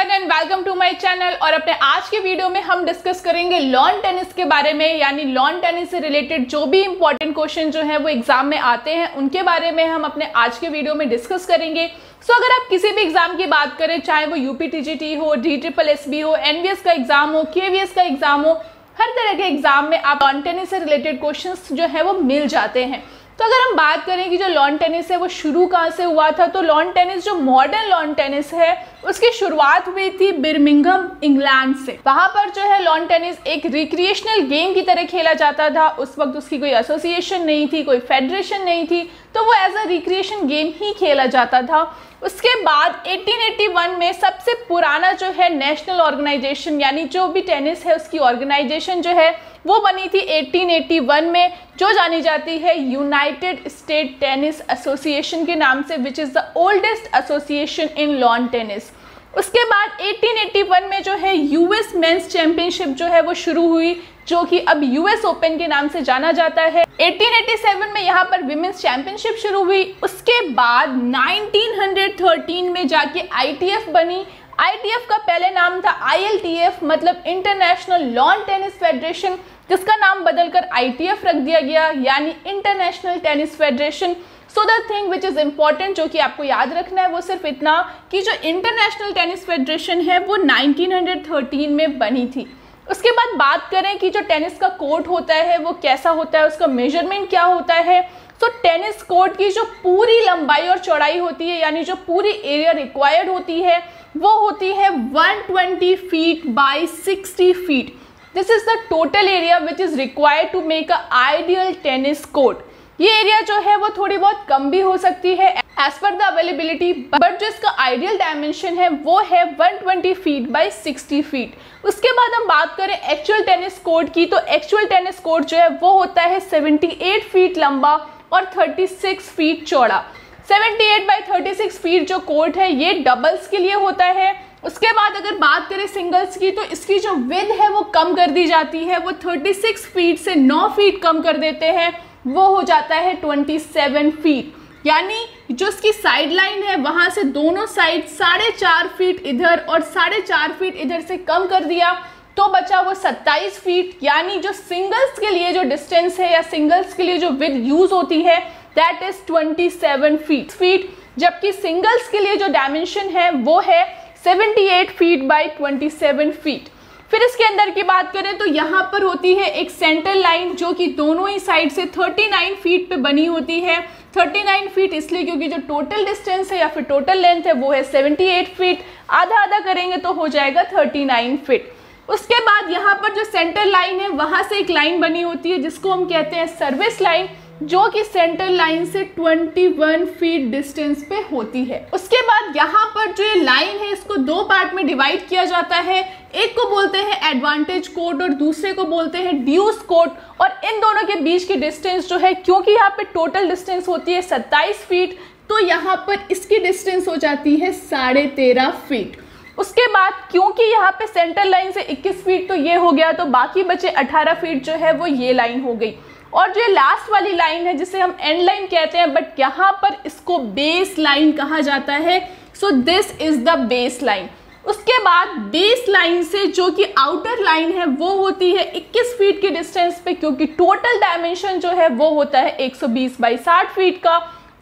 Everyone and welcome to my channel. और अपने आज के वीडियो में हम डिस्कस करेंगे लॉन टेनिस के बारे में, यानी लॉन टेनिस से रिलेटेड जो भी इंपॉर्टेंट क्वेश्चन जो है वो एग्जाम में आते हैं उनके बारे में हम अपने आज के वीडियो में डिस्कस करेंगे। सो अगर आप किसी भी एग्जाम की बात करें, चाहे वो यूपीटीजीटी हो, डी ट्रिपल एसबी हो, एनबीएस का एग्जाम हो, केवीएस का एग्जाम हो, हर तरह के एग्जाम में आप लॉन टेनिस से रिलेटेड क्वेश्चन जो है वो मिल जाते हैं। तो अगर हम बात करें कि जो लॉन टेनिस है वो शुरू कहाँ से हुआ था, तो लॉन टेनिस जो मॉडर्न लॉन टेनिस है उसकी शुरुआत हुई थी बर्मिंघम इंग्लैंड से। वहां पर जो है लॉन टेनिस एक रिक्रिएशनल गेम की तरह खेला जाता था। उस वक्त उसकी कोई एसोसिएशन नहीं थी, कोई फेडरेशन नहीं थी, तो वो एज अ रिक्रिएशन गेम ही खेला जाता था। उसके बाद 1881 में सबसे पुराना जो है नेशनल ऑर्गेनाइजेशन, यानी जो भी टेनिस है उसकी ऑर्गेनाइजेशन जो है वो बनी थी 1881 में, जो जानी जाती है यूनाइटेड स्टेट टेनिस एसोसिएशन के नाम से, which is the oldest association in lawn tennis. उसके बाद 1881 में जो है यूएस मेंस चैंपियनशिप जो है वो शुरू हुई, जो कि अब यूएस ओपन के नाम से जाना जाता है। 1887 में यहाँ पर विमेंस चैंपियनशिप शुरू हुई। उसके बाद 1913 में जाके आईटीएफ बनी। ITF का पहले नाम था ILTF, मतलब इंटरनेशनल लॉन टेनिस फेडरेशन, जिसका नाम बदलकर ITF रख दिया गया, यानी international tennis federation. So the thing which is important जो कि आपको याद रखना है वो सिर्फ इतना कि जो इंटरनेशनल टेनिस फेडरेशन है वो 1913 में बनी थी। उसके बाद बात करें कि जो टेनिस का कोर्ट होता है वो कैसा होता है, उसका मेजरमेंट क्या होता है। तो टेनिस कोर्ट की जो पूरी लंबाई और चौड़ाई होती है, यानी जो पूरी एरिया रिक्वायर्ड होती है वो होती है 120 feet by 60 feet. This is the total area which is required to make a ideal tennis court. ये एरिया जो है वो थोड़ी बहुत कम भी हो सकती है as per the availability, but जो इसका आइडियल डायमेंशन है वो है 120 फीट बाई 60 फीट। उसके बाद हम बात करें एक्चुअल टेनिस कोर्ट की, तो एक्चुअल टेनिस कोर्ट जो है वो होता है 78 फीट लंबा और 36 फीट चौड़ा। 78 बाई 36 फीट जो कोर्ट है ये डबल्स के लिए होता है। उसके बाद अगर बात करें सिंगल्स की, तो इसकी जो विड्थ है वो कम कर दी जाती है, वो 36 फीट से 9 फीट कम कर देते हैं, वो हो जाता है 27 फीट। यानी जो इसकी साइड लाइन है वहाँ से दोनों साइड 4.5 फीट इधर और 4.5 फीट इधर से कम कर दिया, तो बचा वो 27 फीट। यानी जो सिंगल्स के लिए जो डिस्टेंस है या सिंगल्स के लिए जो विड्थ यूज़ होती है दैट इज़ 27 फीट, जबकि सिंगल्स के लिए जो डायमेंशन है वो है 78 फीट बाई 27 फीट। फिर इसके अंदर की बात करें तो यहाँ पर होती है एक सेंटर लाइन जो कि दोनों ही साइड से 39 फीट पे बनी होती है। 39 फीट इसलिए क्योंकि जो टोटल डिस्टेंस है या फिर टोटल लेंथ है वो है 78 फीट, आधा आधा करेंगे तो हो जाएगा 39 फीट। उसके बाद यहाँ पर जो सेंटर लाइन है वहाँ से एक लाइन बनी होती है जिसको हम कहते हैं सर्विस लाइन, जो कि सेंटर लाइन से 21 फीट डिस्टेंस पे होती है। उसके बाद यहाँ पर जो ये लाइन है इसको दो पार्ट में डिवाइड किया जाता है। एक को बोलते हैं एडवांटेज कोर्ट और दूसरे को बोलते हैं ड्यूस कोर्ट। और इन दोनों के बीच की डिस्टेंस जो है, क्योंकि यहाँ पे टोटल डिस्टेंस होती है 27 फीट, तो यहाँ पर इसकी डिस्टेंस हो जाती है 13.5 फीट। उसके बाद क्योंकि यहाँ पे सेंटर लाइन से 21 फीट तो ये हो गया, तो बाकी बचे 18 फीट जो है वो ये लाइन हो गई। और जो लास्ट वाली लाइन है जिसे हम एंड लाइन कहते हैं, बट यहाँ पर इसको बेस लाइन कहा जाता है। So this is the base line. उसके बाद बेस लाइन से जो कि आउटर लाइन है वो होती है 21 फीट की डिस्टेंस पे, क्योंकि टोटल डायमेंशन जो है वो होता है 120 बाई 60 फीट का।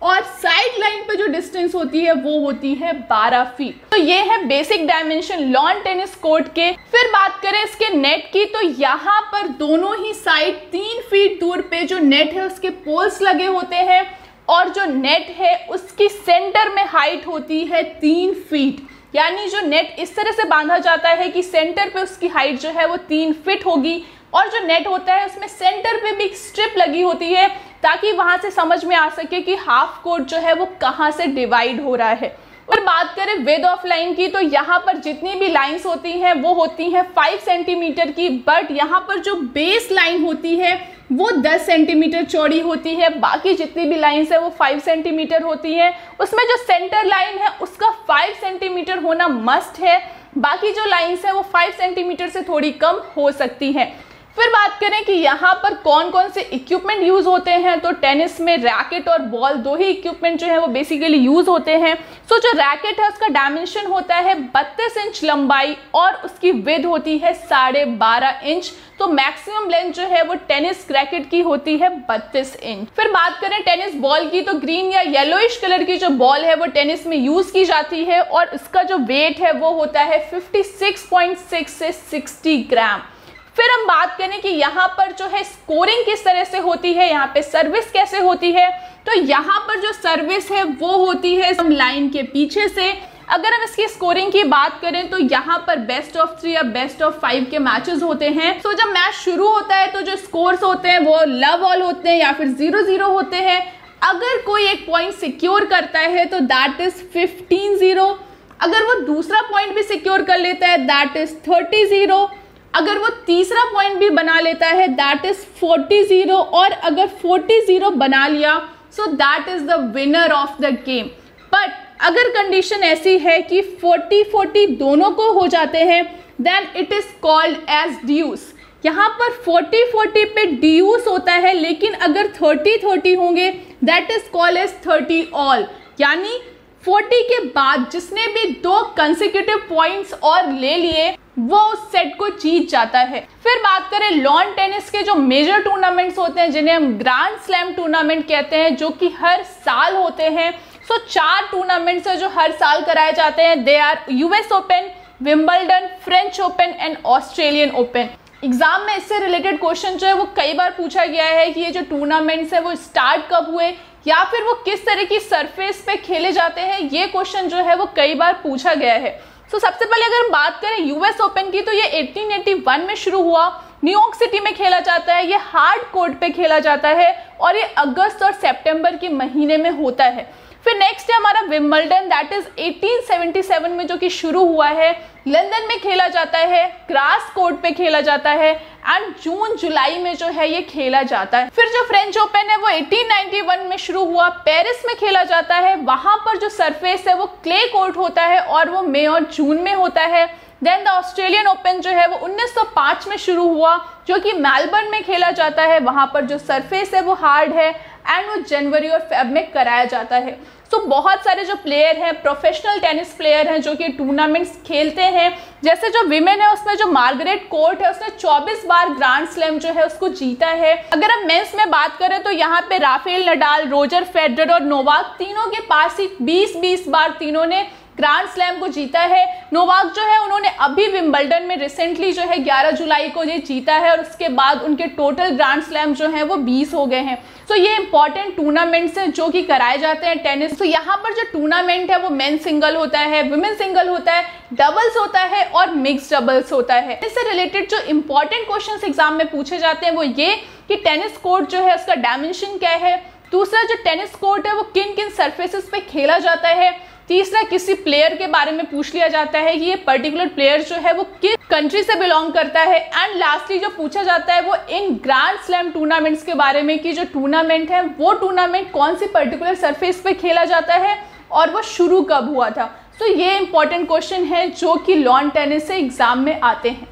और साइड लाइन पे जो डिस्टेंस होती है वो होती है 12 फीट। तो ये है basic dimension lawn tennis court के। फिर बात करें इसके नेट की, तो यहाँ पर दोनों ही साइड 3 फीट दूर पे जो नेट है उसके पोल्स लगे होते हैं, और जो नेट है उसकी सेंटर में हाइट होती है 3 फीट। यानी जो नेट इस तरह से बांधा जाता है कि सेंटर पे उसकी हाइट जो है वो 3 फीट होगी, और जो नेट होता है उसमें सेंटर पे भी एक स्ट्रिप लगी होती है ताकि वहाँ से समझ में आ सके कि हाफ कोर्ट जो है वो कहाँ से डिवाइड हो रहा है। और बात करें विड्थ ऑफ लाइन की, तो यहाँ पर जितनी भी लाइंस होती हैं वो होती हैं 5 सेंटीमीटर की, बट यहाँ पर जो बेस लाइन होती है वो 10 सेंटीमीटर चौड़ी होती है। बाकी जितनी भी लाइंस है वो 5 सेंटीमीटर होती हैं। उसमें जो सेंटर लाइन है उसका 5 सेंटीमीटर होना मस्ट है, बाकी जो लाइंस है वो 5 सेंटीमीटर से थोड़ी कम हो सकती हैं। फिर बात करें कि यहाँ पर कौन कौन से इक्विपमेंट यूज होते हैं, तो टेनिस में रैकेट और बॉल दो ही इक्विपमेंट जो है वो बेसिकली यूज होते हैं। सो जो रैकेट है उसका डायमेंशन होता है 32 इंच लंबाई और उसकी विड्थ होती है 12.5 इंच, तो मैक्सिमम लेंथ जो है वो टेनिस रैकेट की होती है 32 इंच। फिर बात करें टेनिस बॉल की, तो ग्रीन या येलोइश कलर की जो बॉल है वो टेनिस में यूज की जाती है और इसका जो वेट है वो होता है 56.6 से 60 ग्राम। फिर हम बात करें कि यहाँ पर जो है स्कोरिंग किस तरह से होती है, यहाँ पे सर्विस कैसे होती है, तो यहाँ पर जो सर्विस है वो होती है हम लाइन के पीछे से। अगर हम इसकी स्कोरिंग की बात करें तो यहाँ पर बेस्ट ऑफ 3 या बेस्ट ऑफ 5 के मैचेस होते हैं। तो जब मैच शुरू होता है तो जो स्कोर्स होते हैं वो लव ऑल होते हैं या फिर 0-0 होते हैं। अगर कोई एक पॉइंट सिक्योर करता है तो दैट इज 15-0, अगर वो दूसरा पॉइंट भी सिक्योर कर लेता है दैट इज 30-0, अगर वो तीसरा पॉइंट भी बना लेता है दैट इज 40-0, और अगर 40-0 बना लिया so that is the winner of the game. But अगर कंडीशन ऐसी है कि 40-40 दोनों को हो जाते हैं then it is called as deuce. यहाँ पर 40-40 पे ड्यूस होता है, लेकिन अगर 30-30 होंगे that is called as 30 all, यानी 40 के बाद जिसने भी दो कंसेक्यूटिव पॉइंट्स और ले लिए वो उस सेट को जीत जाता है। फिर बात करें लॉन टेनिस के जो मेजर टूर्नामेंट्स होते हैं जिन्हें हम ग्रैंड स्लैम टूर्नामेंट कहते हैं, जो कि हर साल होते हैं। सो 4 टूर्नामेंट्स है जो हर साल कराए जाते हैं, they are US open, Wimbledon, French open and Australian open. Exam में इससे रिलेटेड क्वेश्चन जो है वो कई बार पूछा गया है कि ये जो टूर्नामेंट्स है वो स्टार्ट कब हुए या फिर वो किस तरह की सरफेस पे खेले जाते हैं, ये क्वेश्चन जो है वो कई बार पूछा गया है। तो सबसे पहले अगर हम बात करें US ओपन की, तो ये 1881 में शुरू हुआ, न्यूयॉर्क सिटी में खेला जाता है, ये हार्ड कोर्ट पे खेला जाता है और ये अगस्त और सितंबर के महीने में होता है। फिर नेक्स्ट है हमारा विम्बलडन, दैट इज 1877 में जो कि शुरू हुआ है, लंदन में खेला जाता है, ग्रास कोर्ट पे खेला जाता है एंड जून जुलाई में जो है ये खेला जाता है। फिर जो फ्रेंच ओपन है वो 1891 में शुरू हुआ, पेरिस में खेला जाता है, वहां पर जो सरफेस है वो क्ले कोर्ट होता है और वो मई और जून में होता है। देन द ऑस्ट्रेलियन ओपन जो है वो 1905 में शुरू हुआ, जो कि मेलबर्न में खेला जाता है, वहां पर जो सरफेस है वो हार्ड है एंड वो जनवरी और फेब में कराया जाता है। सो बहुत सारे जो प्लेयर हैं, प्रोफेशनल टेनिस प्लेयर हैं जो कि टूर्नामेंट्स खेलते हैं, जैसे जो विमेन है उसमें जो मार्गरेट कोर्ट है उसने 24 बार ग्रैंड स्लैम जो है उसको जीता है। अगर हम मेंस में बात करें तो यहाँ पे राफेल नडाल, रोजर फेडरर और नोवाक, तीनों के पास ही 20-20 बार तीनों ने ग्रैंड स्लैम को जीता है। नोवाक जो है उन्होंने अभी विम्बलडन में रिसेंटली जो है 11 जुलाई को ये जीता है और उसके बाद उनके टोटल ग्रैंड स्लैम जो है वो 20 हो गए हैं। तो ये इंपॉर्टेंट टूर्नामेंट्स हैं जो कि कराए जाते हैं टेनिस। तो यहाँ पर जो टूर्नामेंट है वो मेन सिंगल होता है, वुमेन सिंगल होता है, डबल्स होता है और मिक्स डबल्स होता है। इससे रिलेटेड जो इंपॉर्टेंट क्वेश्चन एग्जाम में पूछे जाते हैं वो ये कि टेनिस कोर्ट जो है उसका डायमेंशन क्या है, दूसरा जो टेनिस कोर्ट है वो किन किन सर्फेसिस पे खेला जाता है, तीसरा किसी प्लेयर के बारे में पूछ लिया जाता है कि ये पर्टिकुलर प्लेयर जो है वो किस कंट्री से बिलोंग करता है, एंड लास्टली जो पूछा जाता है वो इन ग्रैंड स्लैम टूर्नामेंट्स के बारे में कि जो टूर्नामेंट है वो टूर्नामेंट कौन सी पर्टिकुलर सरफेस पे खेला जाता है और वो शुरू कब हुआ था। तो ये इंपॉर्टेंट क्वेश्चन है जो कि लॉन टेनिस से एग्जाम में आते हैं।